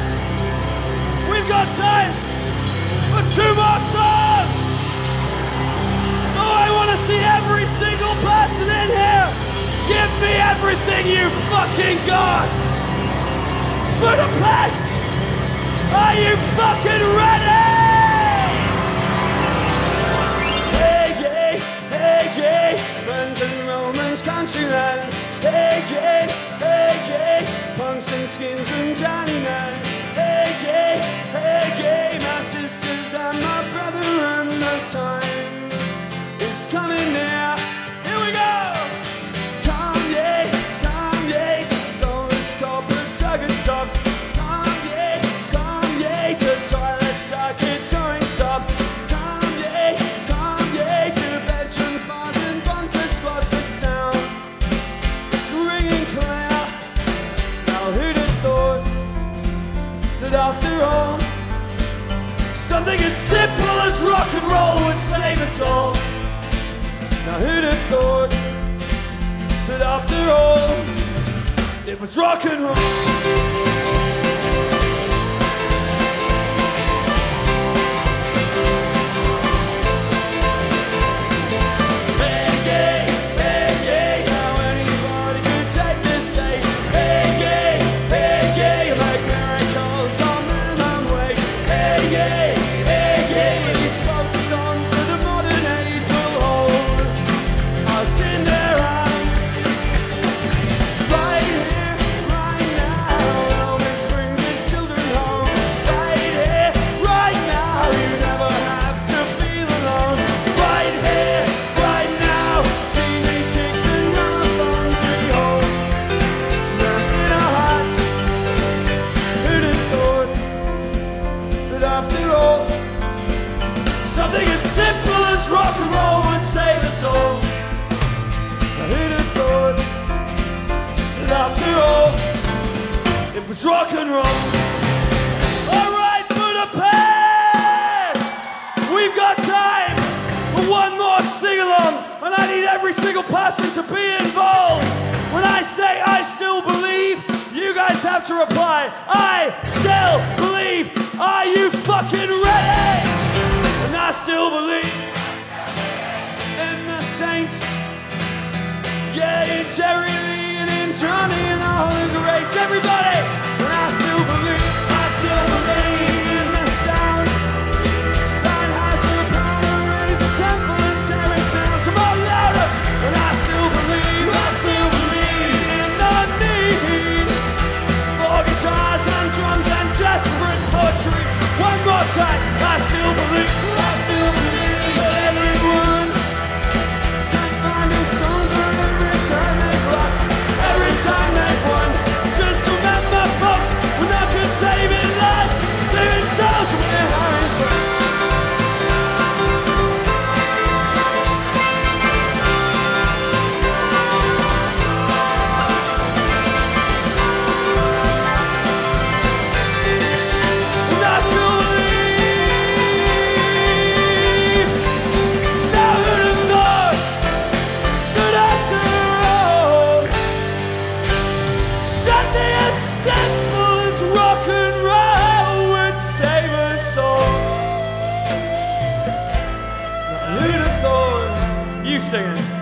Budapest. We've got time for two more songs. So I want to see every single person in here. Give me everything you fucking got. Budapest, are you fucking ready? Hey, yeah, hey, yeah, punks and skins and Johnny Nine. Hey, yeah, my sisters and my brother, and the time is coming now. Here we go! Kanye, Kanye, to soulless corporate circuit stops. Kanye, Kanye, to toilet circuit touring stops. Kanye, Kanye, to bedrooms, bars and bunker squats. The sound after all, something as simple as rock and roll would save us all. Now who'd have thought that after all, it was rock and roll? After all, something as simple as rock and roll would save us all. I heard it thought that after all, it was rock and roll. All right, Budapest! We've got time for one more sing-along, and I need every single person to be involved. When I say I still believe, you guys have to reply, I still believe. Are you fucking ready? And I still believe in the Saints. Yeah, in Jerry Lee and in Johnny and all the greats. Everybody, and I still believe in the sound that has the power to raise a temple and tear it down. Come on, louder. And I still believe in the need for guitars and drums and desperate poetry. One more time, I still believe that everyone can find a song for every time they've lost, every time they've won. Just remember, folks, we're not just saving lives, saving souls, we're hiring friends. Singing.